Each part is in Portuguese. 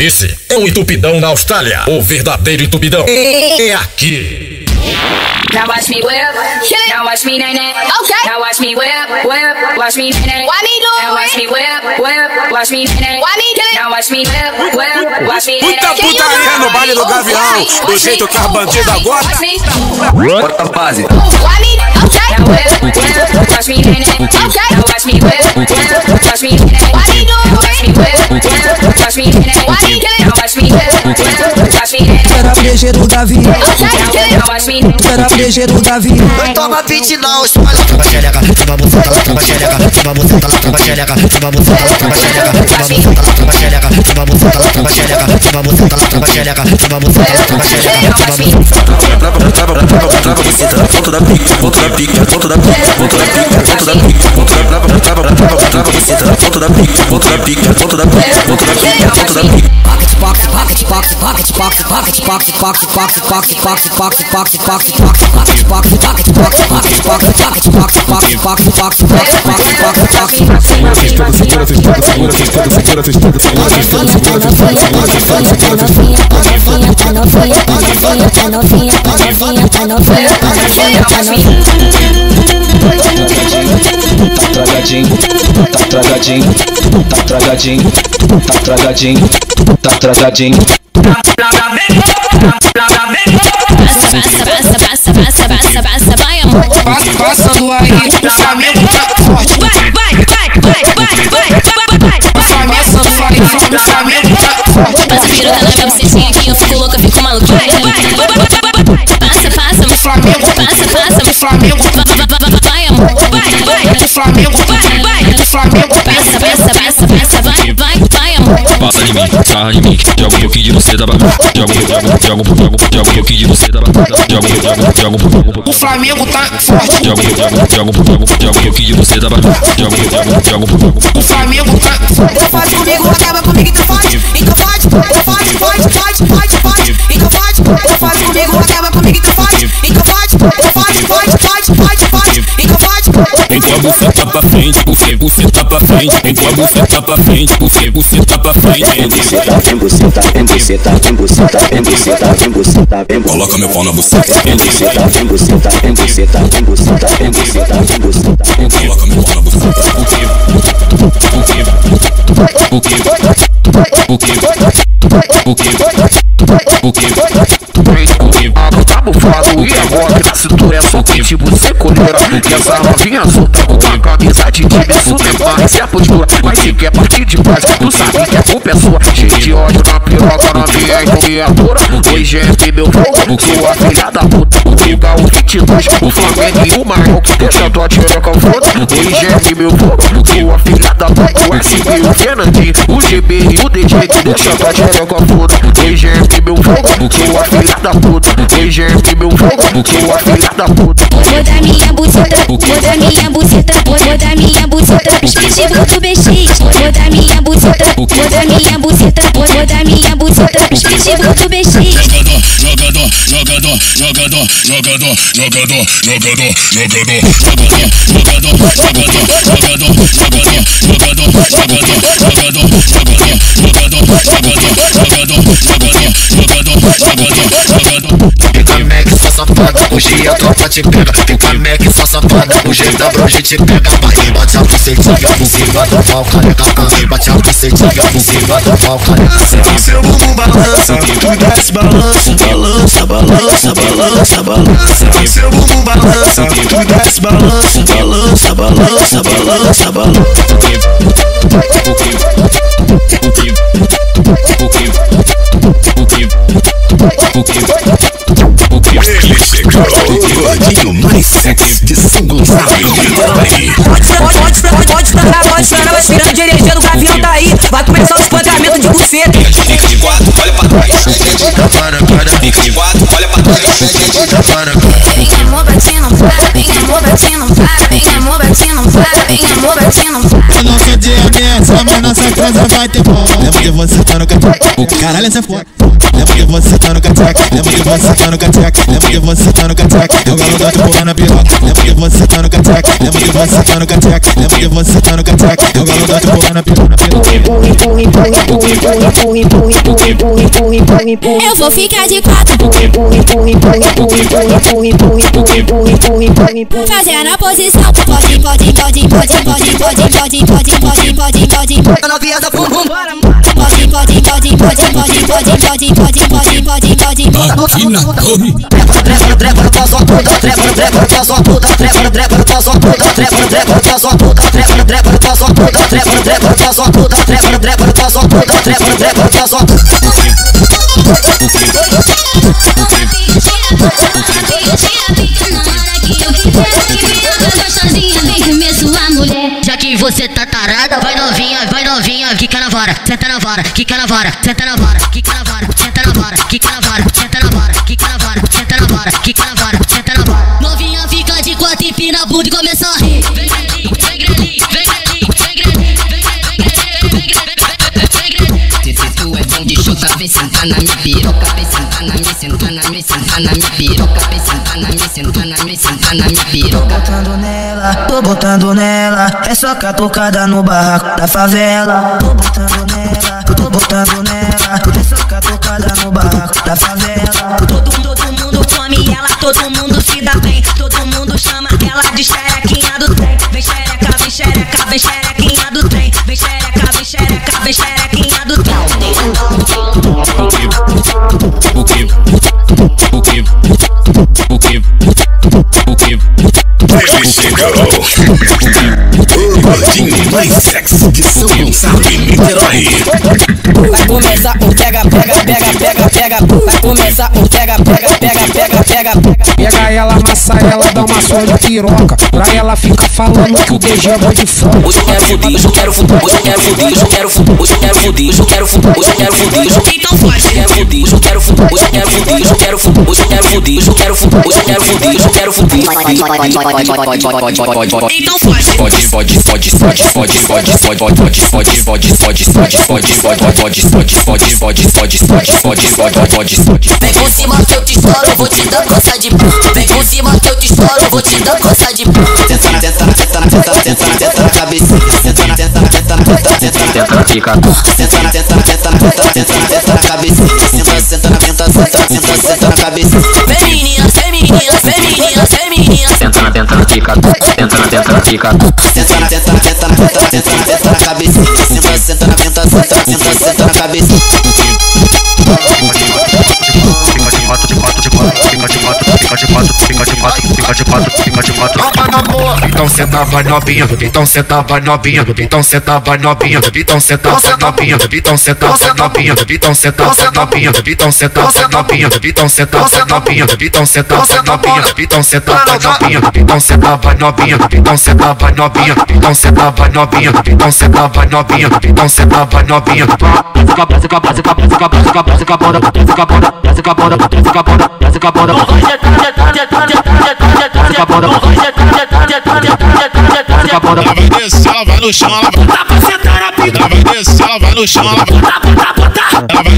Esse é um entupidão na Austrália. O verdadeiro entupidão é aqui. Now watch me whip, now watch me nay-nay. Okay. Now watch me whip, whip, watch me nay-nay. Why me do it? Now watch me whip, whip, watch me nay-nay. Why me do it? Now watch me whip, whip, watch me nay-nay. Muita putaria no baile do Gavião, do jeito que as bandidas gostam. Bota a base. Why me? Okay. Now whip, whip, watch me nay-nay. Okay. Now watch me whip, whip, watch me nay-nay. Why me do it? Watch me whip, whip, watch me nay-nay. Why me do it? Now watch me whip, whip, watch me nay-nay. Era DG do Gavião. Okay. Now watch me. Era DG do Gavião. Não toma pit não, espalha lá pra xereca. Toma buceta lá pra xereca. Toma buceta lá pra xereca. Toma buceta lá pra xereca. Toma buceta lá pra xereca. Toma buceta lá pra xereca. Toma buceta lá pra xereca. Toma buceta lá pra xereca. Toma buceta lá pra xereca. Toma buceta lá pra xereca. Volta da pica, volta da pica, volta da pica, volta da pica, volta da pica, volta da pica, volta da pica, volta da pica, volta da pica, volta da pica, volta da pica. Tá tragadinho. Passa, vai amor. Passando aí, o Flamengo tá forte. Vai. O Flamengo tá forte. Passa piroca na minha bucetinha que eu fico louca, fico maluca. Vai. Passa, o Flamengo. Passa, o Flamengo. Vai amor. Vai. O Flamengo. Vai. O Flamengo. Passa, vai amor. Passa de mim, sarra de mim, joga um pouquinho de você da batata. Joga um pouquinho de você da batata. O Flamengo tá forte. Joga um pouquinho de você da batata. O Flamengo tá forte. Então faz comigo, acaba comigo, então fode. Então fode. Então fode, então faz comigo, acaba comigo, então fode. Então fode. Então fode. Então você tá pra frente, você tá pra frente. Então você tá pra frente, você tá pra frente. Coloca meu pau na buceta. Coloca meu pau na buceta. O que? E agora na cintura é solteira, tipo secoleira. Essa novinha solta com a camisa de time super. Essa é a postura, mas se quer partir de paz, tu sabe que a culpa é sua. Cheio de ódio na piroca, na viatura. Hoje é meu fogo, sua filha da puta. O Gal 22, o Flamengo e o Marco que deixa tua tireca foda. Hoje é meu fogo, sua filha da puta. O SP, o Fernandinho, o GB e o DJ que deixa tua tireca foda. Hoje é meu fogo, sua filha da puta. Hoje é meu fogo, sua filha da puta. Vou dar minha buceta. Esqueci do BX. Vou dar minha buceta. Esqueci do BX. Hoje a tropa te pega, fica mec só safada. O jeito da broche te pega, mas bate a bucetinha por cima da pau, careca. Bate a bucetinha por cima da pau, careca. Seu bumbum balança, tu desce, balança. Seu bumbum balança, tu desce, balança. O mais sexy de São Gonçalo. Pode esperar, vai esperando, dirigindo, o Gavião tá aí. Vai começar o espancamento de buceta. Fica de quatro, olha pra trás. Fica de quatro, olha pra trás. Vem amor, bate não para. Vem amor, bate não para. Eu não sei de aberto, mas nossa casa vai ter bom. Lembra que você tá no catraca. Caralho, essa é foda. Lembra que você tá no catraca. É o galo gato pulando a piroca. Lembra que você tá no catraca. É o galo gato pulando a piroca. Eu vou ficar de quatro, fazendo a posição. Já que você tá tarada, vai novinha, quica na vara, senta na vara, quica na vara, senta na vara, quica na vara, senta na vara, quica na vara, senta na vara, quica na vara, senta na vara, quica na vara, senta na vara. Novinha fica de quatro e pina a bunda e começa a rir. Vem grelinho, vem grelinho, vem grelinho, vem grelinho, vem grelinho, vem grelinho. Se tu é bom de chuta, vem sentar na minha piroca, vem sentar na minha, sentar na minha, sentar na minha piroca, vem sentar na minha, sentar na minha, sentar na minha piroca. Tô botando nela, é só catucada no barraco da favela. Tô botando nela, é só catucada no barraco da favela. Todo mundo come ela, todo mundo se dá bem. Todo mundo chama ela de xerequinha do trem. Vem xereca, vem xereca, vem xerequinha do trem. Vem xereca, vem xereca, vem xerequinha do trem. O gordinho mais sexy de São Gonçalo e Niterói. Vai começar o pega, pega, pega, pega, pega. Vai começar o pega, pega, pega, pega, pega. Pega ela, amassa ela, dá uma só de piroca. Pra ela ficar falando que o DG é bom de fogo. Hoje eu quero fudir, hoje eu quero fudir, hoje eu quero fudir, hoje eu quero fudir, hoje eu quero fudir, hoje eu quero fudir, hoje eu quero fudir. Então faz, eu quero fudir, hoje eu quero fudir, hoje eu quero fudir, hoje eu quero fudir, hoje eu quero fudir, hoje eu quero fudir, hoje eu quero fudir, hoje eu quero fudir. Então faz, pode. Vem por cima que eu te estouro, vou te dar coça de pão. Vem por cima que eu te estouro, vou te dar coça de pão. Senta na, senta na, senta na, senta na, senta na, senta na cabeça. Senta na, senta na, senta na, senta na, senta na pica. Senta na, senta na, senta na, senta na, senta na cabeça. Senta, senta na, senta, senta, senta, senta na cabeça. Vem menina, vem menina, vem menina, vem menina. Senta na, senta na pica. Senta na, senta na pica. Senta na, senta na, senta na, senta na, senta na cabeça. Senta, senta na, senta, senta, senta, senta na cabeça. Então cê tava novinha, então cê tava novinha, então cê tava novinha, então cê tava novinha, então cê tava novinha, então cê tava novinha, então cê tava novinha, então cê tava novinha, então cê tava novinha, então cê tava novinha, então cê tava novinha, então cê tava novinha, então cê tava novinha, então cê tava novinha, então cê tava novinha. Ela vai descer, ela vai no chão, ela vai sentar na pica. Ela vai descer, ela vai no chão, ela vai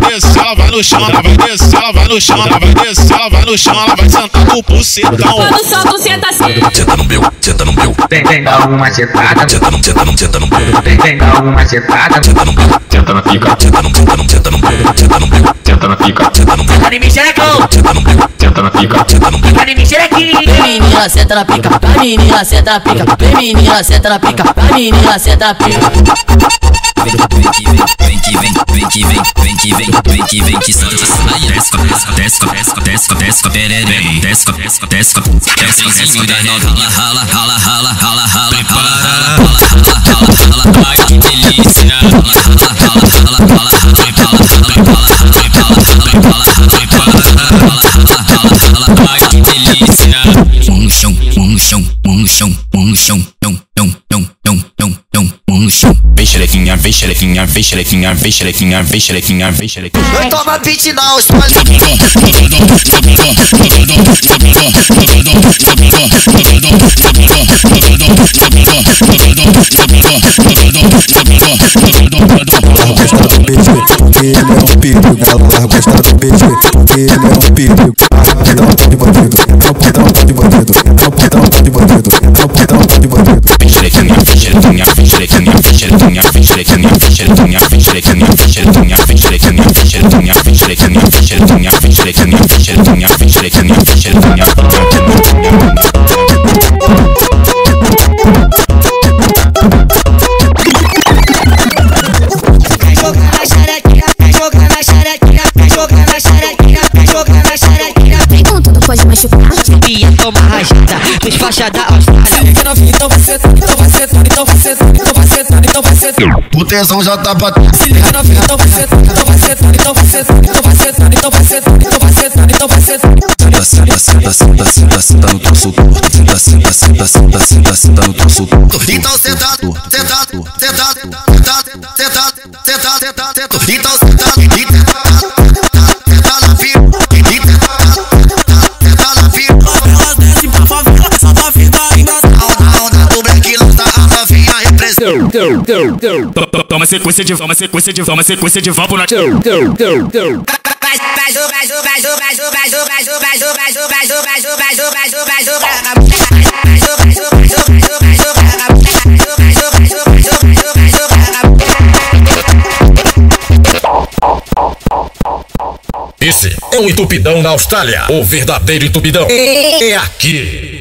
descer, ela vai no chão, ela vai descer, ela vai no chão, ela vai descer, ela vai no chão, ela vai sentar no bucetão. Quando solta, senta assim. Senta no meu, senta no meu. Vem dar uma sentada. Senta no, senta no, senta no meu. Vem dar uma sentada. Senta no meu, senta na pica. Senta no, senta no, senta no meu. Senta no meu, senta na pica. Senta no meu. Anime xerecão. Senta no meu, senta na pica. Senta no meu. Anime xerequinho. Menina, senta na pica. Menina, senta na pica. Menina, senta na pica. Menina, senta na pica. Vem que vem, vem que vem, vem que vem, vem que vem, que santa saia. Desca, desca, desca, desca, desca, pererê. Desca, desca, desca. É o senzinho da nova. Rala, rala, rala, rala, rala. Prepara, rala, rala, rala, rala, rala. Ai, que delícia. Rala, rala, rala, rala, rala. Prepara, prepara, prepara, prepara, prepara, prepara, rala, rala, rala. Ai, que delícia. Mão no chão, mão no chão, mão no chão, mão no chão. Vem xerequinha, vem xerequinha, vem xerequinha, vem xerequinha, vem xerequinha, vem xerequinha. Não toma pitch não, os pais. Ele é um perigo, ela vai gostar do beijo. Ele é um perigo. Não pode bandido, não pode bandido, não pode bandido, não pode bandido. Vem xerequinha, vem xerequinha, vem xerequinha, vem xerequinha, vem xerequinha, vem xerequinha, vem xerequinha, vem xerequinha, vem xerequinha, vem xerequinha. faixa da Austrália. Então vai sentar, então vai sentar, então vai sentar, então vai sentar, então vai sentar. O tesão já tá batendo. Então vai sentar, então vai sentar, então vai sentar, então vai sentar, então vai sentar, então vai sentar, então vai sentar. Senta, senta, senta, senta, senta no troço torto. Senta, senta, senta, senta, senta, senta no troço torto. Então sentado, sentado, sentado, sentado, sentado, sentado, sentado. Então sentado, toma sequência de toma sequência de toma sequência de vapo na esse é um entupidão na Austrália, o verdadeiro entupidão é aqui.